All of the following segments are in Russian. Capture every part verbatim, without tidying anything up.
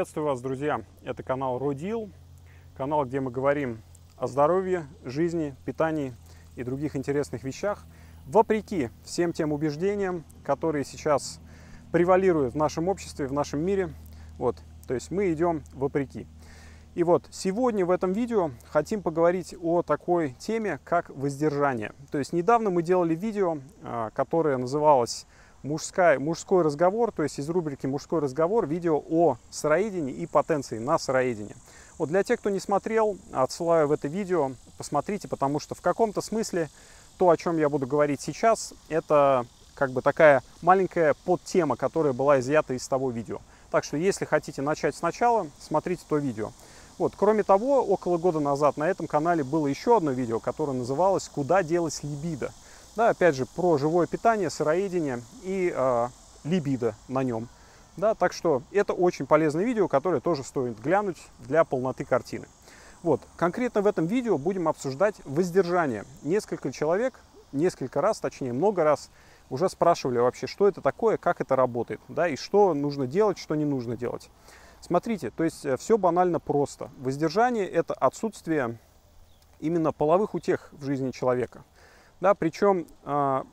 Приветствую вас, друзья! Это канал RAW DEAL, канал, где мы говорим о здоровье, жизни, питании и других интересных вещах, вопреки всем тем убеждениям, которые сейчас превалируют в нашем обществе, в нашем мире. Вот, то есть мы идем вопреки. И вот сегодня в этом видео хотим поговорить о такой теме, как воздержание. То есть недавно мы делали видео, которое называлось Мужская, мужской разговор, то есть из рубрики «Мужской разговор» видео о сыроедении и потенции на сыроедение. Вот для тех, кто не смотрел, отсылаю в это видео, посмотрите, потому что в каком-то смысле то, о чем я буду говорить сейчас, это как бы такая маленькая подтема, которая была изъята из того видео. Так что, если хотите начать сначала, смотрите то видео. Вот. Кроме того, около года назад на этом канале было еще одно видео, которое называлось «Куда делась либидо?». Да, опять же, про живое питание, сыроедение и э, либидо на нем. Да, так что это очень полезное видео, которое тоже стоит глянуть для полноты картины. Вот, конкретно в этом видео будем обсуждать воздержание. Несколько человек, несколько раз, точнее много раз, уже спрашивали вообще, что это такое, как это работает, да, и что нужно делать, что не нужно делать. Смотрите, то есть все банально просто. Воздержание – это отсутствие именно половых утех в жизни человека. Да, причем, э, то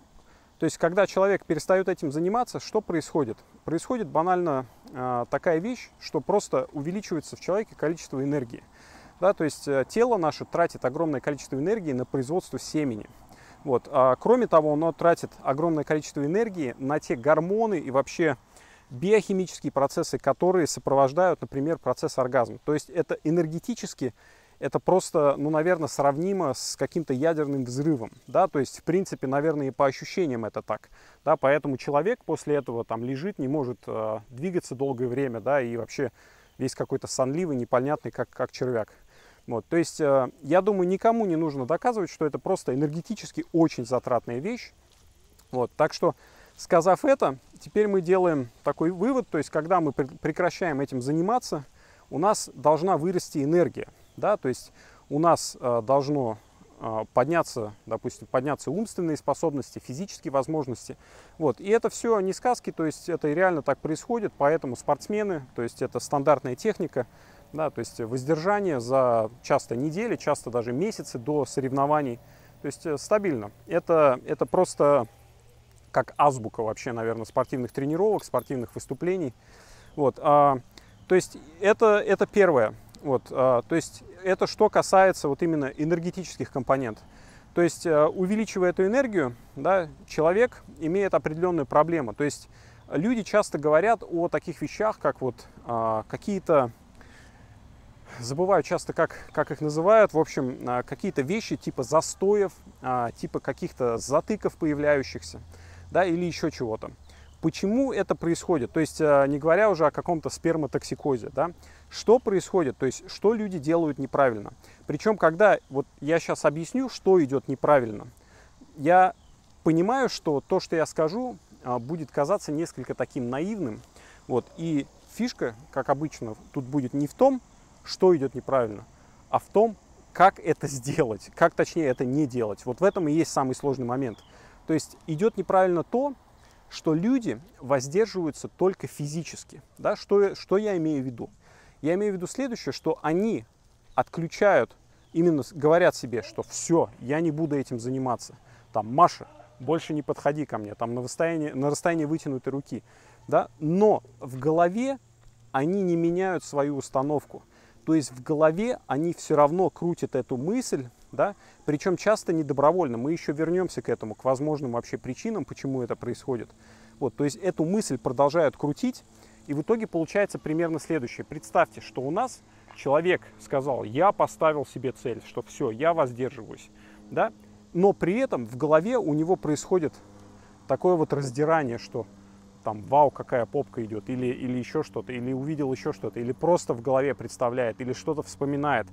есть, когда человек перестает этим заниматься, что происходит? Происходит банально э, такая вещь, что просто увеличивается в человеке количество энергии. Да, то есть, э, тело наше тратит огромное количество энергии на производство семени. Вот. А, кроме того, оно тратит огромное количество энергии на те гормоны и вообще биохимические процессы, которые сопровождают, например, процесс оргазма. То есть, это энергетически... Это просто, ну, наверное, сравнимо с каким-то ядерным взрывом, да, то есть, в принципе, наверное, и по ощущениям это так, да, поэтому человек после этого там лежит, не может э, двигаться долгое время, да, и вообще весь какой-то сонливый, непонятный, как, как червяк. Вот, то есть, э, я думаю, никому не нужно доказывать, что это просто энергетически очень затратная вещь, вот, так что, сказав это, теперь мы делаем такой вывод, то есть, когда мы прекращаем этим заниматься, у нас должна вырасти энергия. Да, то есть у нас э, должно э, подняться, допустим, подняться умственные способности, физические возможности. Вот. И это все не сказки, то есть это реально так происходит, поэтому спортсмены, то есть это стандартная техника, да, то есть воздержание за часто недели, часто даже месяцы до соревнований, то есть э, стабильно. Это, это просто как азбука вообще, наверное, спортивных тренировок, спортивных выступлений. Вот. А, то есть это, это первое. Вот, то есть это что касается вот именно энергетических компонентов. То есть увеличивая эту энергию, да, человек имеет определенную проблему. То есть люди часто говорят о таких вещах, как вот какие-то, забываю часто, как, как их называют, в общем, какие-то вещи типа застоев, типа каких-то затыков появляющихся, да, или еще чего-то. Почему это происходит? То есть, не говоря уже о каком-то сперматоксикозе, да? Что происходит? То есть, что люди делают неправильно? Причем, когда вот я сейчас объясню, что идет неправильно, я понимаю, что то, что я скажу, будет казаться несколько таким наивным. Вот. И фишка, как обычно, тут будет не в том, что идет неправильно, а в том, как это сделать, как, точнее, это не делать. Вот в этом и есть самый сложный момент. То есть, идет неправильно то, что люди воздерживаются только физически. Да? Что, что я имею в виду? Я имею в виду следующее, что они отключают, именно говорят себе, что все, я не буду этим заниматься. Там, Маша, больше не подходи ко мне, там, на расстоянии, на расстоянии вытянутой руки. Да? Но в голове они не меняют свою установку. То есть в голове они все равно крутят эту мысль, да? Причем часто недобровольно. Мы еще вернемся к этому, к возможным вообще причинам, почему это происходит. Вот, то есть эту мысль продолжают крутить, и в итоге получается примерно следующее. Представьте, что у нас человек сказал, я поставил себе цель, что все, я воздерживаюсь. Да? Но при этом в голове у него происходит такое вот раздирание, что... Там, вау, какая попка идет, или, или еще что-то, или увидел еще что-то, или просто в голове представляет, или что-то вспоминает.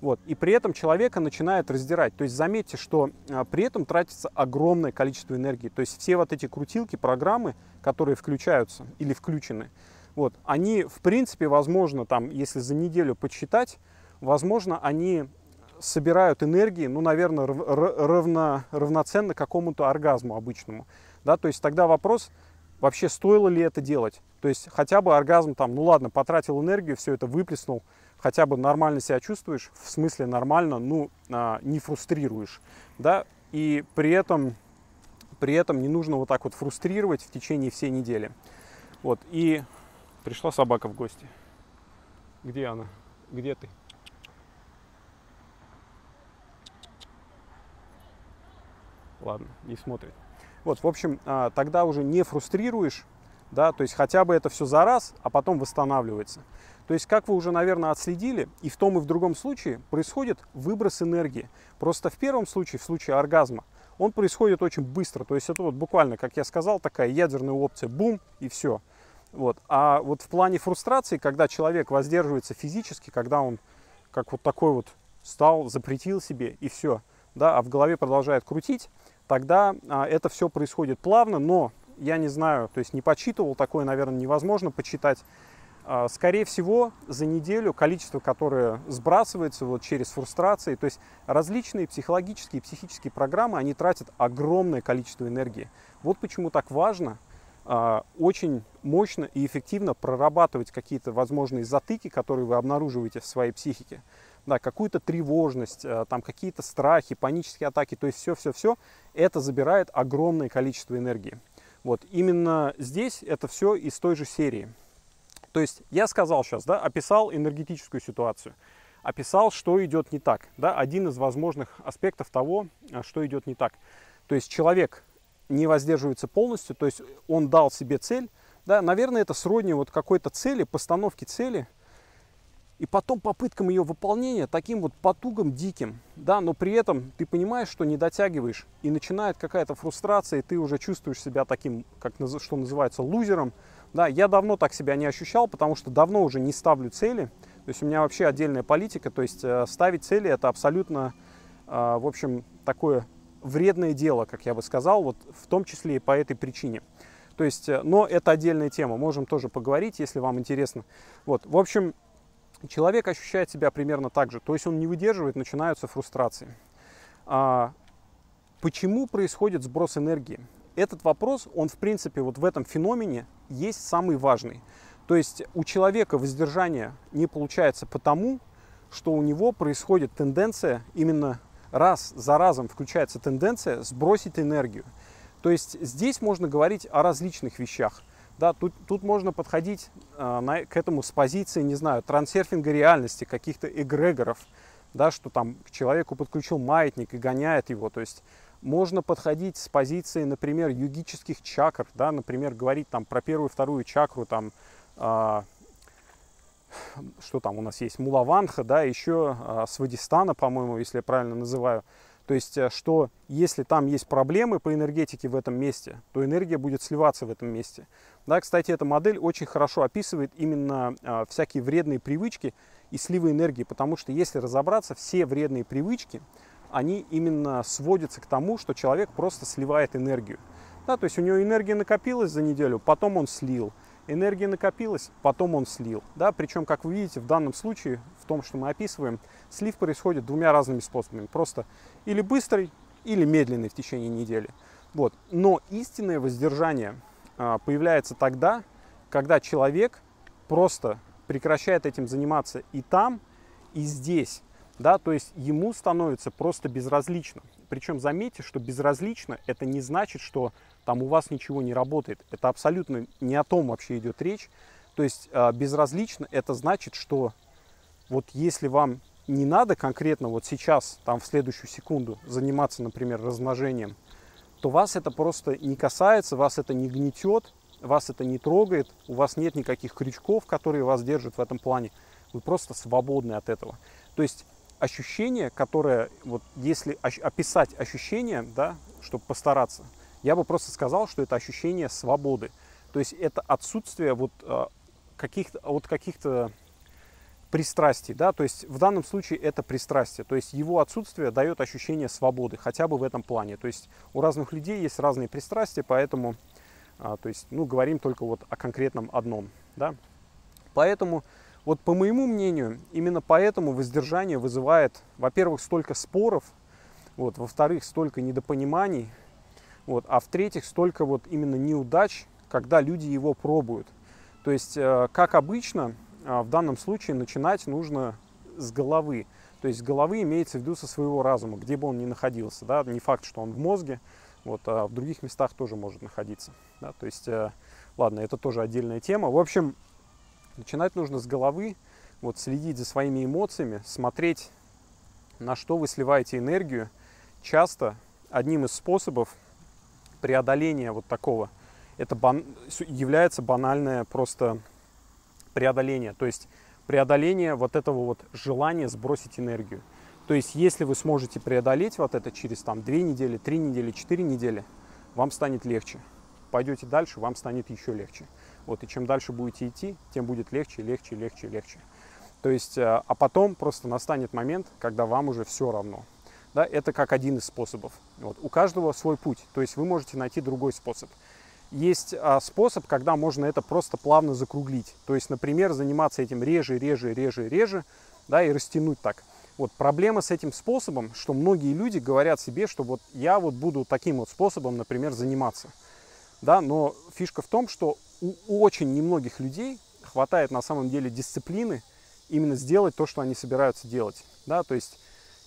Вот. И при этом человека начинает раздирать. То есть заметьте, что а, при этом тратится огромное количество энергии. То есть все вот эти крутилки, программы, которые включаются или включены, вот, они, в принципе, возможно, там, если за неделю подсчитать, возможно, они собирают энергии, ну, наверное, равно, равноценно какому-то оргазму обычному. Да? То есть тогда вопрос... Вообще, стоило ли это делать? То есть хотя бы оргазм там, ну ладно, потратил энергию, все это выплеснул, хотя бы нормально себя чувствуешь, в смысле нормально, ну не фрустрируешь, да, и при этом, при этом не нужно вот так вот фрустрировать в течение всей недели. Вот, и пришла собака в гости. Где она? Где ты? Ладно, не смотрит. Вот, в общем, тогда уже не фрустрируешь, да, то есть хотя бы это все за раз, а потом восстанавливается. То есть, как вы уже, наверное, отследили, и в том, и в другом случае происходит выброс энергии. Просто в первом случае, в случае оргазма, он происходит очень быстро. То есть это вот буквально, как я сказал, такая ядерная опция, бум, и все. Вот. А вот в плане фрустрации, когда человек воздерживается физически, когда он как вот такой вот стал, запретил себе, и все, да, а в голове продолжает крутить, тогда а, это все происходит плавно, но я не знаю, то есть не подсчитывал, такое, наверное, невозможно подсчитать. А, скорее всего, за неделю количество, которое сбрасывается вот через фрустрации, то есть различные психологические и психические программы, они тратят огромное количество энергии. Вот почему так важно а, очень мощно и эффективно прорабатывать какие-то возможные затыки, которые вы обнаруживаете в своей психике. Да, какую-то тревожность, там какие-то страхи, панические атаки, то есть все-все-все, это забирает огромное количество энергии. Вот, именно здесь это все из той же серии. То есть я сказал сейчас, да, описал энергетическую ситуацию, описал, что идет не так, да, один из возможных аспектов того, что идет не так. То есть человек не воздерживается полностью, то есть он дал себе цель, да, наверное, это сродни вот какой-то цели, постановке цели, и потом попыткам ее выполнения, таким вот потугом диким, да, но при этом ты понимаешь, что не дотягиваешь, и начинает какая-то фрустрация, и ты уже чувствуешь себя таким, как, что называется, лузером, да, я давно так себя не ощущал, потому что давно уже не ставлю цели, то есть у меня вообще отдельная политика, то есть ставить цели это абсолютно, в общем, такое вредное дело, как я бы сказал, вот в том числе и по этой причине. То есть, но это отдельная тема, можем тоже поговорить, если вам интересно. Вот, в общем, человек ощущает себя примерно так же, то есть он не выдерживает, начинаются фрустрации. А почему происходит сброс энергии? Этот вопрос, он в принципе вот в этом феномене есть самый важный. То есть у человека воздержание не получается потому, что у него происходит тенденция, именно раз за разом включается тенденция сбросить энергию. То есть здесь можно говорить о различных вещах. Да, тут, тут можно подходить э, на, к этому с позиции, не знаю, трансерфинга реальности, каких-то эгрегоров, да, что там к человеку подключил маятник и гоняет его. То есть можно подходить с позиции, например, йогических чакр, да, например, говорить там про первую, вторую чакру, там, э, что там у нас есть, Мулаванха, да, еще э, Свадистана, по-моему, если я правильно называю. То есть, что если там есть проблемы по энергетике в этом месте, то энергия будет сливаться в этом месте. Да, кстати, эта модель очень хорошо описывает именно а, всякие вредные привычки и сливы энергии, потому что, если разобраться, все вредные привычки, они именно сводятся к тому, что человек просто сливает энергию. Да, то есть у него энергия накопилась за неделю, потом он слил. Энергия накопилась, потом он слил. Да? Причем, как вы видите, в данном случае, в том, что мы описываем, слив происходит двумя разными способами. Просто или быстрый, или медленный в течение недели. Вот. Но истинное воздержание а, появляется тогда, когда человек просто прекращает этим заниматься и там, и здесь. Да? То есть ему становится просто безразлично. Причем заметьте, что безразлично – это не значит, что там у вас ничего не работает. Это абсолютно не о том вообще идет речь. То есть безразлично – это значит, что вот если вам не надо конкретно вот сейчас, там в следующую секунду заниматься, например, размножением, то вас это просто не касается, вас это не гнетет, вас это не трогает, у вас нет никаких крючков, которые вас держат в этом плане. Вы просто свободны от этого. То есть ощущение, которое, вот если описать ощущение, да, чтобы постараться, я бы просто сказал, что это ощущение свободы. То есть это отсутствие вот каких-то вот каких-то пристрастий, да, то есть в данном случае это пристрастие, то есть его отсутствие дает ощущение свободы, хотя бы в этом плане. То есть у разных людей есть разные пристрастия, поэтому, то есть, ну, говорим только вот о конкретном одном, да. Поэтому вот по моему мнению, именно поэтому воздержание вызывает, во-первых, столько споров, вот, во-вторых, столько недопониманий, вот, а в-третьих, столько вот именно неудач, когда люди его пробуют. То есть, как обычно, в данном случае начинать нужно с головы. То есть, с головы имеется в виду со своего разума, где бы он ни находился. Да? Не факт, что он в мозге, вот, а в других местах тоже может находиться. Да? То есть, ладно, это тоже отдельная тема. В общем, начинать нужно с головы, вот, следить за своими эмоциями, смотреть, на что вы сливаете энергию. Часто одним из способов преодоления вот такого это бан... является банальное просто преодоление. То есть преодоление вот этого вот желания сбросить энергию. То есть если вы сможете преодолеть вот это через там две недели, три недели, четыре недели, вам станет легче. Пойдете дальше, вам станет еще легче. Вот, и чем дальше будете идти, тем будет легче, легче, легче, легче. То есть, а потом просто настанет момент, когда вам уже все равно. Да, это как один из способов. Вот. У каждого свой путь, то есть вы можете найти другой способ. Есть а, способ, когда можно это просто плавно закруглить. То есть, например, заниматься этим реже, реже, реже, реже, да, и растянуть так. Вот проблема с этим способом, что многие люди говорят себе, что вот я вот буду таким вот способом, например, заниматься. Да, но фишка в том, что у очень немногих людей хватает на самом деле дисциплины именно сделать то, что они собираются делать. Да, то есть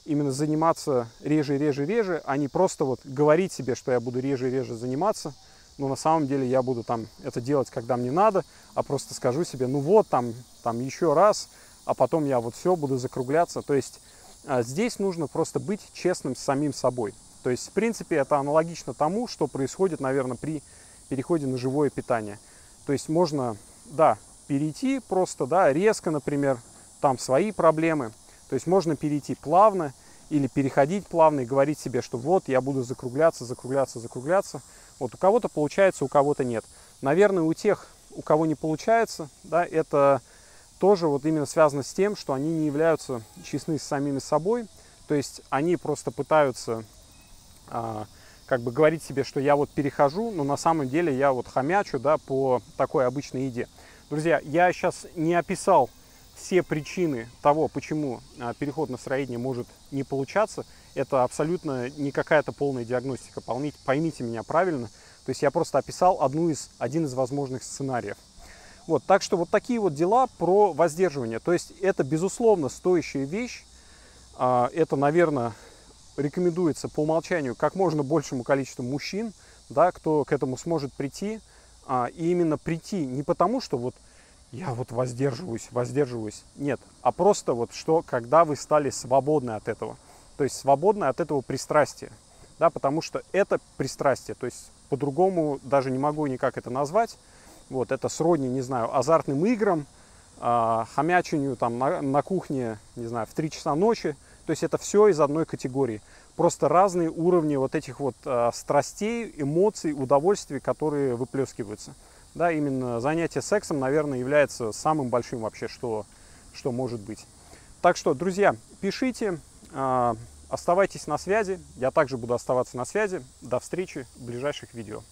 именно заниматься реже, реже, реже, а не просто вот говорить себе, что я буду реже, реже заниматься, но на самом деле я буду там это делать, когда мне надо, а просто скажу себе, ну вот там, там еще раз, а потом я вот все буду закругляться. То есть здесь нужно просто быть честным с самим собой. То есть, в принципе, это аналогично тому, что происходит, наверное, при переходе на живое питание. То есть можно, да, перейти просто, да, резко, например, там свои проблемы. То есть можно перейти плавно или переходить плавно и говорить себе, что вот я буду закругляться, закругляться, закругляться. Вот у кого-то получается, у кого-то нет. Наверное, у тех, у кого не получается, да, это тоже вот именно связано с тем, что они не являются честны с самими собой. То есть они просто пытаются а, как бы говорить себе, что я вот перехожу, но на самом деле я вот хомячу, да, по такой обычной еде. Друзья, я сейчас не описал все причины того, почему переход на сыроедение может не получаться. Это абсолютно не какая-то полная диагностика, поймите, поймите меня правильно. То есть я просто описал одну из, один из возможных сценариев. Вот, так что вот такие вот дела про воздерживание. То есть это, безусловно, стоящая вещь. Это, наверное, рекомендуется по умолчанию как можно большему количеству мужчин, да, кто к этому сможет прийти. И именно прийти не потому, что вот я вот воздерживаюсь, воздерживаюсь, нет, а просто вот что, когда вы стали свободны от этого, то есть свободны от этого пристрастия, да, потому что это пристрастие, то есть по-другому даже не могу никак это назвать, вот, это сродни, не знаю, азартным играм, э, хомячению там на, на кухне, не знаю, в три часа ночи, то есть это все из одной категории, просто разные уровни вот этих вот э, страстей, эмоций, удовольствий, которые выплескиваются. Да, именно занятие сексом, наверное, является самым большим вообще, что, что может быть. Так что, друзья, пишите, э, оставайтесь на связи. Я также буду оставаться на связи. До встречи в ближайших видео.